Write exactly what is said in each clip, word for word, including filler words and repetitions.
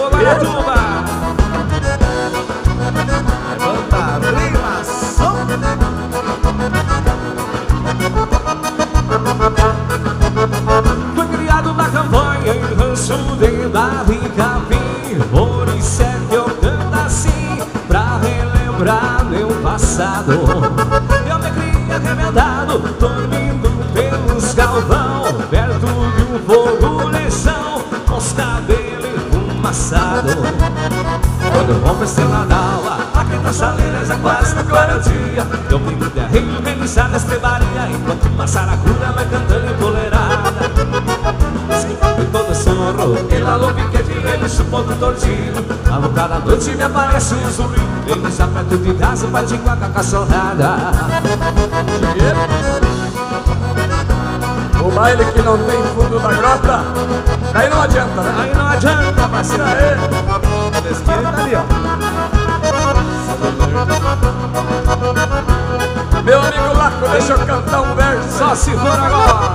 Alô, Baratuba! Levanta, Rima Som! Foi criado na campanha em rancho de Davi Capim, Padre Sérgio canta assim pra relembrar meu passado. Eu me criei arremendado, dormindo pelos galvão, perto de um fogueirão, com os cabelos enfumaçados. Quando vou pra estrela d'alva, aqui nas chaleiras já quase não clareia o dia. Eu brinco de arreio, relinchar na estrebaria, enquanto uma saracura vai cantando empoleirada. Escutando todo sorro, ele alô piquete, ele chupando tordido. A cada noite me aparece um zumbi, ele já perto de casa vai de guaca cachorrada. O baile que não tem fundo da grota, aí não adianta, né? Aí não adianta, parceiro. Aí, da esquerda ali, ó. Meu amigo Laco, deixa eu cantar um verso. Só se for agora.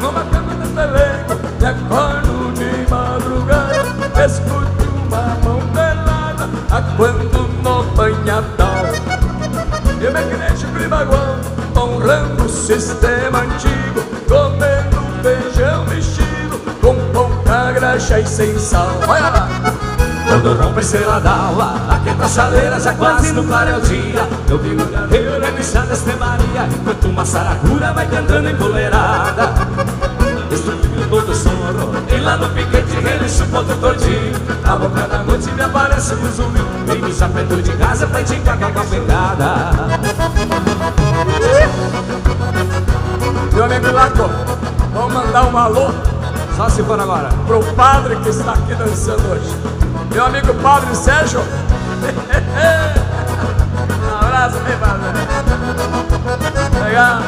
Numa cama de pelego, me acordo de madrugada, escuto uma mão pelada, aguando no banhadal. Eu me igreja pro Ibaguão, honrando o sistema antigo, comendo feijão vestido com pouca graxa e sem sal. Olha lá! Quando rompe a estrela d'alva, aqui na chaleira já quase não clareia o dia. Eu vivo na reira bichada estemaria, enquanto uma saracura vai cantando empoleirada. Destruindo todo o sorro, e lá no piquete relixo ponto todinho. A boca da noite me aparece um zumbi, vem me chapendo de casa pra te cagar com a pegada. Meu amigo Laco, vamos mandar um alô, só se for agora, pro padre que está aqui dançando hoje. Meu amigo Padre Sérgio. Um abraço, meu padre. Legal.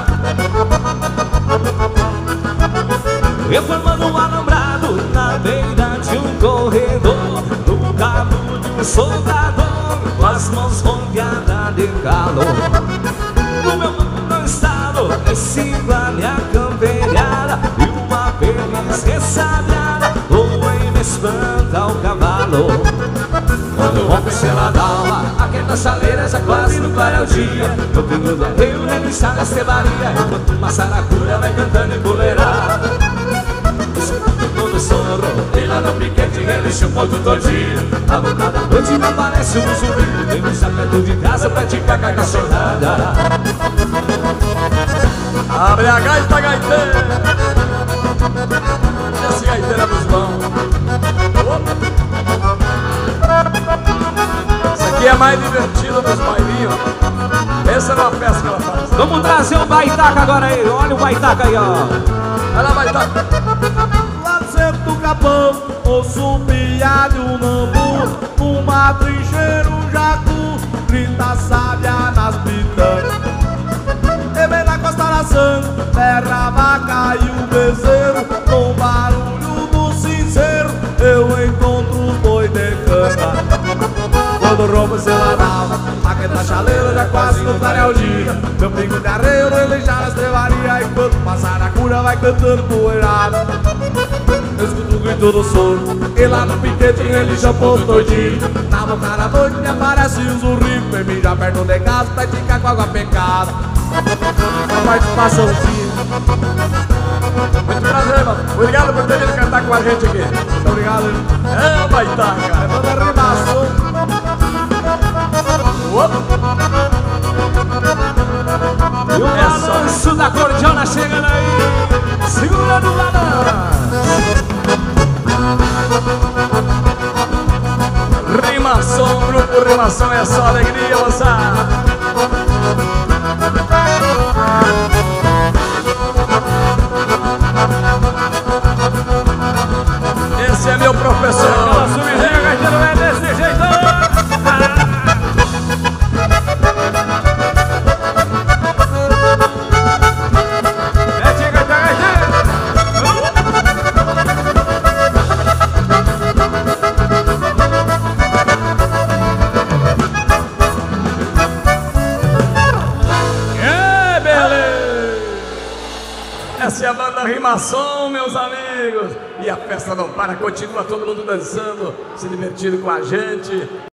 Reformando um alambrado na beira de um corredor, no cabo de um soldador, com as mãos ronqueadas de calor. No meu mundo não estado, sigo a minha campeirada e uma feliz ressabiada, voa e me espanta o cavalo. Quando rompe a estrela d'alva, aqui na chaleira já quase não clareia o dia. Eu pingo do arreio, relinchar na estrebaria, enquanto uma saracura vai cantando empoleirada. Escuto todo o sorro, e lá no piquete relincha o ponto todinho. A boca da noite me aparece um zumbi, tem um chapéu de casa pra te cagar cachorrada. Abre a gaita, gaiteira. Esse gaiteiro é dos bons. Isso aqui é mais divertido dos bailinhos. Essa é uma festa que ela faz. Vamos trazer o Baitaca agora aí. Olha o Baitaca aí, ó. Olha lá, Baitaca. Lá no centro do Capão, ouço um piado nambu, um madrigeiro jacu, grita sábia nas pitangas. Terra, vaca e o bezerro, com barulho do cinzeiro, eu encontro os boi de cana. Quando rompo a estrela d'alva, aqui na chaleira já quase não clareia o dia. Meu pingo de arreio relincha na estrebaria, enquanto uma saracura vai cantando poeirada. Eu escuto o grito do sono, e lá no piquete relincha o ponto todinho. Na boca da noite me aparece um zurrico, vem me já perto de casa pra ficar com água pecada. Uma participaçãozinha. Muito prazer, mano. Obrigado por ter vindo cantar com a gente aqui. Muito obrigado. É, Baitaca. É bom dar rimaço. E o balanço da cordiona chegando aí. Segura no balanço. Rima Som, grupo Rima Som. É só alegria, moçada. Esse é meu professor. Aquela sumidinha, gaiteiro, é desse jeito. Mete, gaiteiro, gaiteiro. É, beleza. Essa é a banda Rima Som, meus amigos. e a festa não para, continua todo mundo dançando, se divertindo com a gente.